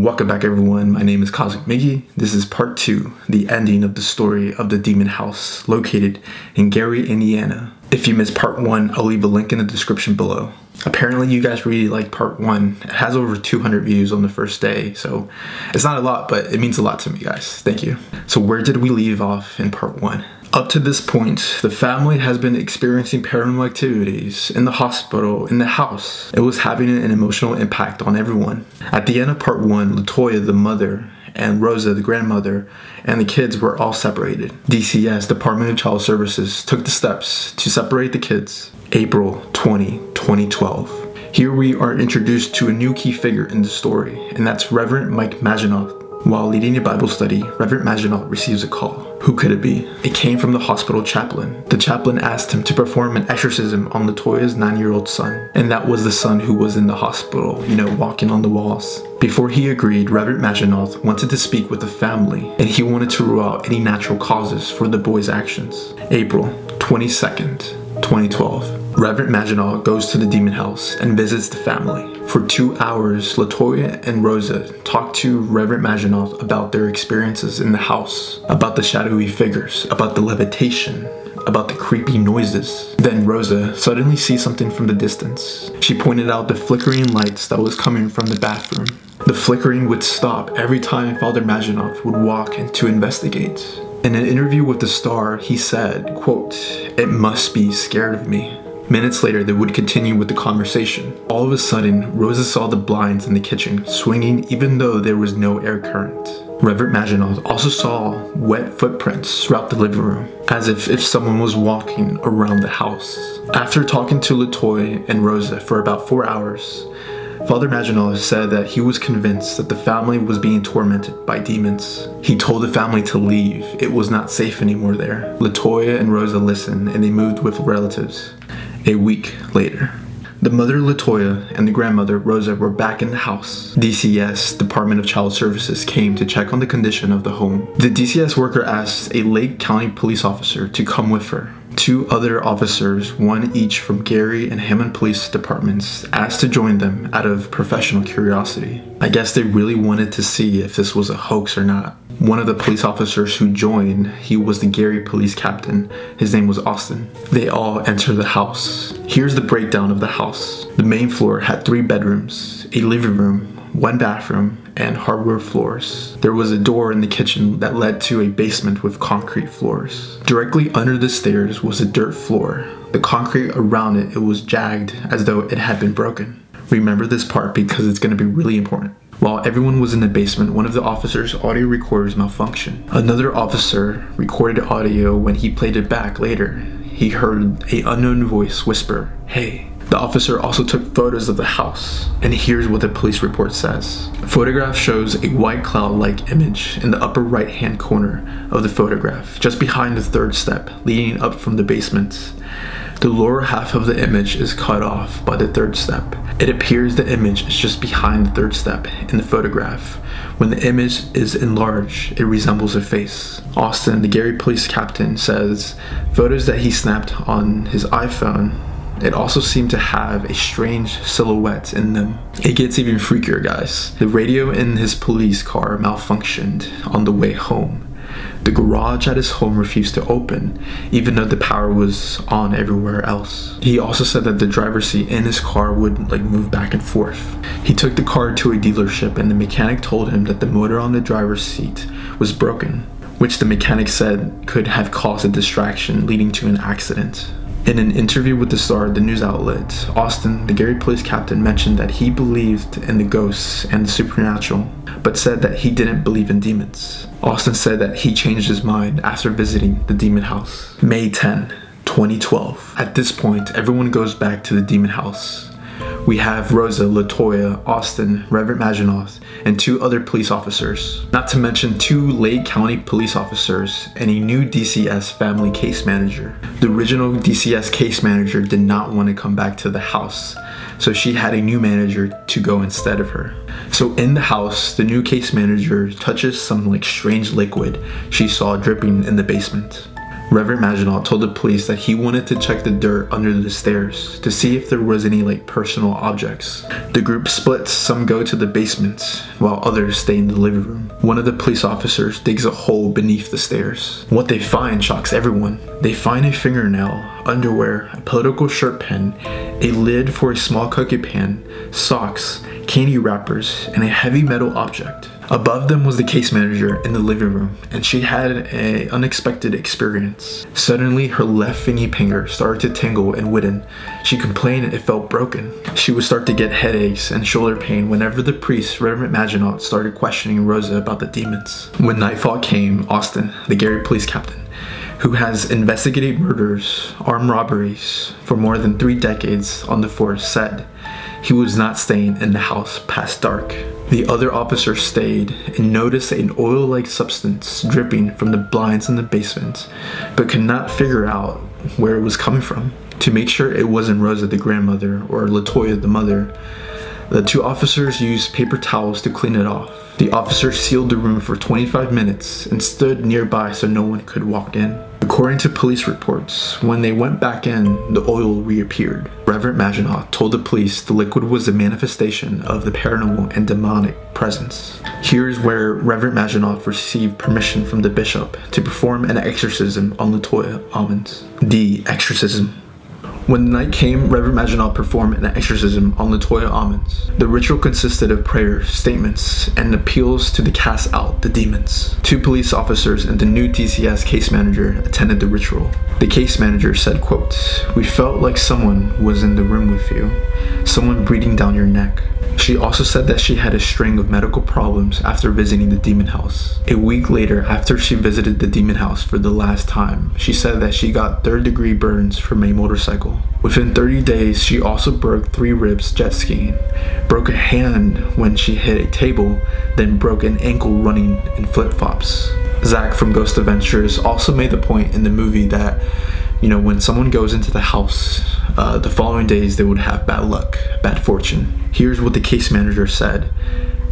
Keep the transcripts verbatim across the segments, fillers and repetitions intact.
Welcome back, everyone. My name is Cosmic Miggy. This is part two, the ending of the story of the Demon House, located in Gary, Indiana. If you missed part one, I'll leave a link in the description below. Apparently, you guys really liked part one. It has over two hundred views on the first day, so it's not a lot, but it means a lot to me, guys. Thank you. So where did we leave off in part one? Up to this point, the family has been experiencing paranormal activities in the hospital, in the house. It was having an emotional impact on everyone. At the end of part one, Latoya, the mother, and Rosa, the grandmother, and the kids were all separated. D C S, Department of Child Services, took the steps to separate the kids. April twentieth, twenty twelve. Here we are introduced to a new key figure in the story, and that's Reverend Mike Majinoff. While leading a Bible study, Reverend Majinoff receives a call. Who could it be? It came from the hospital chaplain. The chaplain asked him to perform an exorcism on Latoya's nine-year-old son, and that was the son who was in the hospital, you know, walking on the walls. Before he agreed, Reverend Majinoff wanted to speak with the family, and he wanted to rule out any natural causes for the boy's actions. April twenty-second, twenty twelve. Reverend Majinoff goes to the Demon House and visits the family. For two hours, Latoya and Rosa talk to Reverend Majinoff about their experiences in the house, about the shadowy figures, about the levitation, about the creepy noises. Then Rosa suddenly sees something from the distance. She pointed out the flickering lights that was coming from the bathroom. The flickering would stop every time Father Majinoff would walk in to investigate. In an interview with The Star, he said, quote, "It must be scared of me." Minutes later, they would continue with the conversation. All of a sudden, Rosa saw the blinds in the kitchen swinging even though there was no air current. Reverend Majinoff also saw wet footprints throughout the living room, as if, if someone was walking around the house. After talking to Latoya and Rosa for about four hours, Father Majinoff said that he was convinced that the family was being tormented by demons. He told the family to leave. It was not safe anymore there. Latoya and Rosa listened, and they moved with relatives. A week later, the mother Latoya and the grandmother Rosa were back in the house. D C S, Department of Child Services, came to check on the condition of the home. The D C S worker asked a Lake County police officer to come with her. Two other officers, one each from Gary and Hammond Police Departments, asked to join them out of professional curiosity. I guess they really wanted to see if this was a hoax or not. One of the police officers who joined, he was the Gary police captain. His name was Austin. They all enter the house. Here's the breakdown of the house. The main floor had three bedrooms, a living room, one bathroom, and hardwood floors. There was a door in the kitchen that led to a basement with concrete floors. Directly under the stairs was a dirt floor. The concrete around it, it was jagged as though it had been broken. Remember this part because it's going to be really important. While everyone was in the basement, one of the officers' audio recorders malfunctioned. Another officer recorded audio. When he played it back later, he heard an unknown voice whisper, "Hey." The officer also took photos of the house, and here's what the police report says. The photograph shows a white cloud-like image in the upper right-hand corner of the photograph, just behind the third step leading up from the basement. The lower half of the image is cut off by the third step. It appears the image is just behind the third step in the photograph. When the image is enlarged, it resembles a face. Austin, the Gary police captain, says photos that he snapped on his iPhone, it also seemed to have a strange silhouette in them. It gets even freakier, guys. The radio in his police car malfunctioned on the way home. The garage at his home refused to open, even though the power was on everywhere else. He also said that the driver's seat in his car would like move back and forth. He took the car to a dealership, and the mechanic told him that the motor on the driver's seat was broken, which the mechanic said could have caused a distraction leading to an accident. In an interview with The Star, the news outlet, Austin, the Gary police captain, mentioned that he believed in the ghosts and the supernatural, but said that he didn't believe in demons. Austin said that he changed his mind after visiting the Demon House. May tenth, twenty twelve. At this point, everyone goes back to the Demon House. We have Rosa, Latoya, Austin, Reverend Majinoff, and two other police officers, not to mention two Lake County police officers and a new D C S family case manager. The original D C S case manager did not want to come back to the house, so she had a new manager to go instead of her. So in the house, the new case manager touches some like strange liquid she saw dripping in the basement. Reverend Majinoff told the police that he wanted to check the dirt under the stairs to see if there was any like personal objects. The group splits, some go to the basements while others stay in the living room. One of the police officers digs a hole beneath the stairs. What they find shocks everyone. They find a fingernail, underwear, a political shirt pin, a lid for a small cookie pan, socks, candy wrappers, and a heavy metal object. Above them was the case manager in the living room, and she had an unexpected experience. Suddenly, her left fingy finger started to tingle and widen. She complained it felt broken. She would start to get headaches and shoulder pain whenever the priest, Reverend Majinoff, started questioning Rosa about the demons. When nightfall came, Austin, the Gary police captain, who has investigated murders, armed robberies for more than three decades on the force, said he was not staying in the house past dark. The other officer stayed and noticed an oil-like substance dripping from the blinds in the basement, but could not figure out where it was coming from. To make sure it wasn't Rosa the grandmother or Latoya the mother, the two officers used paper towels to clean it off. The officer sealed the room for twenty-five minutes and stood nearby so no one could walk in. According to police reports, when they went back in, the oil reappeared. Reverend Majinoff told the police the liquid was a manifestation of the paranormal and demonic presence. Here's where Reverend Majinoff received permission from the bishop to perform an exorcism on Latoya Ammons. The exorcism. When the night came, Reverend Majinoff performed an exorcism on Latoya Ammons. The ritual consisted of prayers, statements, and appeals to cast out the demons. Two police officers and the new D C S case manager attended the ritual. The case manager said, quote, "We felt like someone was in the room with you, someone breathing down your neck." She also said that she had a string of medical problems after visiting the Demon House. A week later, after she visited the Demon House for the last time, she said that she got third-degree burns from a motorcycle. Within thirty days, she also broke three ribs jet skiing, broke a hand when she hit a table, then broke an ankle running in flip-flops. Zak from Ghost Adventures also made the point in the movie that, you know, when someone goes into the house, uh, the following days they would have bad luck, bad fortune. Here's what the case manager said,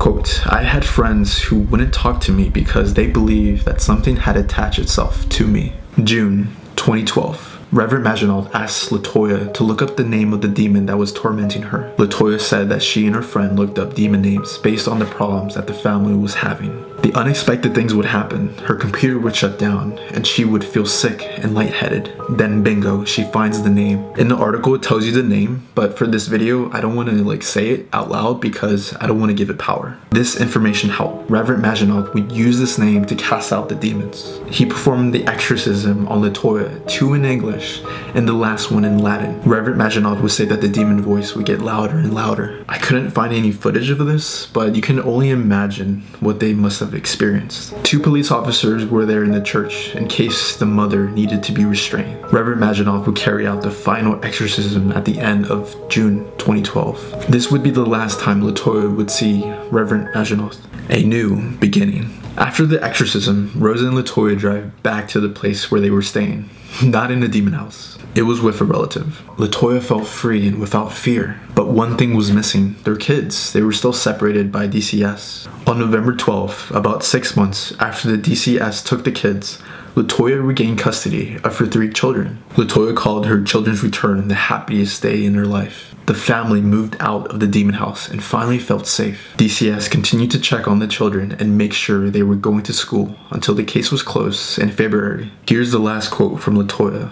quote, "I had friends who wouldn't talk to me because they believed that something had attached itself to me." June twenty twelve. Reverend Majinoff asked Latoya to look up the name of the demon that was tormenting her. Latoya said that she and her friend looked up demon names based on the problems that the family was having. The unexpected things would happen. Her computer would shut down, and she would feel sick and lightheaded. Then bingo, she finds the name. In the article, it tells you the name, but for this video, I don't want to like say it out loud because I don't want to give it power. This information helped. Reverend Majinoff would use this name to cast out the demons. He performed the exorcism on Latoya, two in English, and the last one in Latin. Reverend Majinoff would say that the demon voice would get louder and louder. I couldn't find any footage of this, but you can only imagine what they must have experienced. Two police officers were there in the church in case the mother needed to be restrained. Reverend Majinoff would carry out the final exorcism at the end of June twenty twelve. This would be the last time Latoya would see Reverend Majinoff. A new beginning. After the exorcism, Rosa and Latoya drive back to the place where they were staying. Not in the Demon House. It was with a relative. Latoya felt free and without fear. But one thing was missing. Their kids. They were still separated by D C S. On November twelfth, about six months after the D C S took the kids, Latoya regained custody of her three children. Latoya called her children's return the happiest day in her life. The family moved out of the Demon House and finally felt safe. D C S continued to check on the children and make sure they were going to school until the case was closed in February. Here's the last quote from Latoya.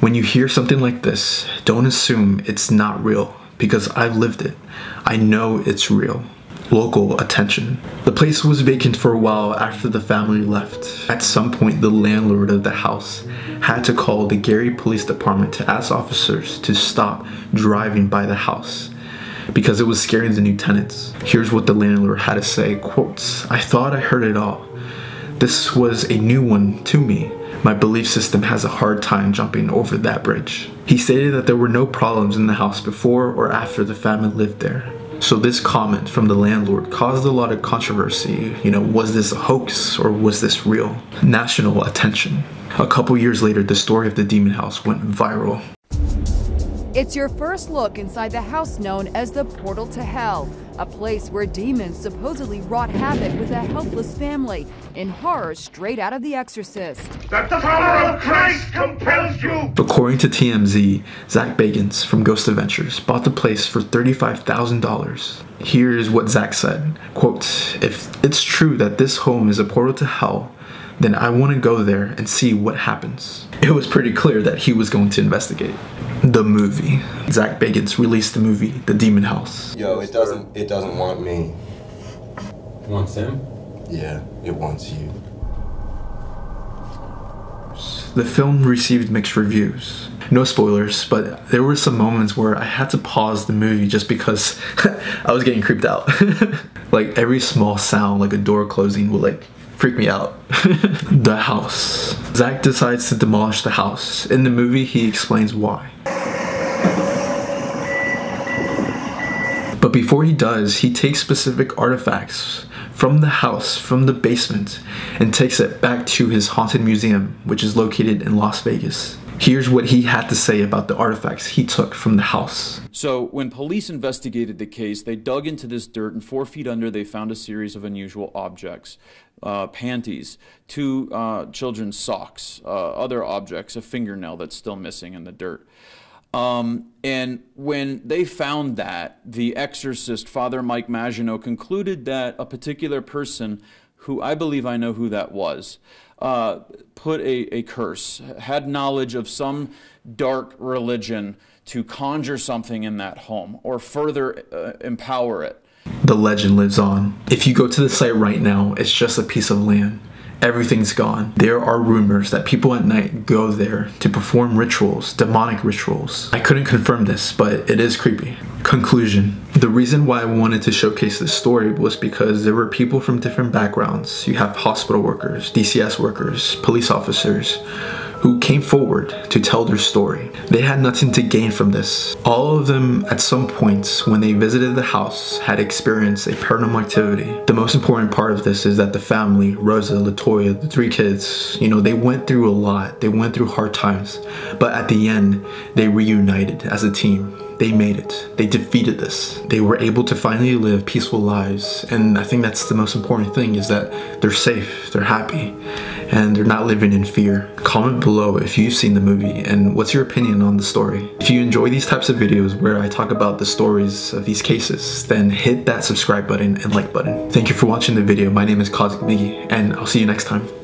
"When you hear something like this, don't assume it's not real, because I've lived it. I know it's real." Local attention. The place was vacant for a while after the family left. At some point, the landlord of the house had to call the Gary Police Department to ask officers to stop driving by the house because it was scaring the new tenants. Here's what the landlord had to say, quotes, "I thought I heard it all. This was a new one to me. My belief system has a hard time jumping over that bridge." He stated that there were no problems in the house before or after the family lived there. So this comment from the landlord caused a lot of controversy. You know, was this a hoax or was this real? National attention. A couple years later, the story of the Demon House went viral. It's your first look inside the house known as the Portal to Hell, a place where demons supposedly wrought havoc with a helpless family in horror straight out of The Exorcist. That the power of Christ compels you! According to T M Z, Zak Bagans from Ghost Adventures bought the place for thirty-five thousand dollars. Here's what Zak said, quote, "If it's true that this home is a portal to hell, then I want to go there and see what happens." It was pretty clear that he was going to investigate. The movie. Zak Bagans released the movie, The Demon House. Yo, it doesn't, it doesn't want me. It wants him? Yeah, it wants you. The film received mixed reviews. No spoilers, but there were some moments where I had to pause the movie just because I was getting creeped out. Like every small sound, like a door closing, would like freak me out. The house. Zak decides to demolish the house. In the movie, he explains why. But before he does, he takes specific artifacts from the house, from the basement, and takes it back to his haunted museum, which is located in Las Vegas. Here's what he had to say about the artifacts he took from the house. So when police investigated the case, they dug into this dirt, and four feet under they found a series of unusual objects. Uh, panties, two uh, children's socks, uh, other objects, a fingernail that's still missing in the dirt. Um, and when they found that, the exorcist, Father Mike Majinoff, concluded that a particular person, who I believe I know who that was, Uh, put a, a curse, had knowledge of some dark religion to conjure something in that home or further uh, empower it. The legend lives on. If you go to the site right now, it's just a piece of land. Everything's gone. There are rumors that people at night go there to perform rituals, demonic rituals. I couldn't confirm this, but it is creepy. Conclusion. The reason why I wanted to showcase this story was because there were people from different backgrounds. You have hospital workers, D C S workers, police officers, who came forward to tell their story. They had nothing to gain from this. All of them, at some points, when they visited the house, had experienced a paranormal activity. The most important part of this is that the family, Rosa, Latoya, the three kids, you know, they went through a lot. They went through hard times, but at the end, they reunited as a team. They made it. They defeated this. They were able to finally live peaceful lives, and I think that's the most important thing, is that they're safe, they're happy, and they're not living in fear. Comment below if you've seen the movie and what's your opinion on the story. If you enjoy these types of videos where I talk about the stories of these cases, then hit that subscribe button and like button. Thank you for watching the video. My name is Cosmic Miggy, and I'll see you next time.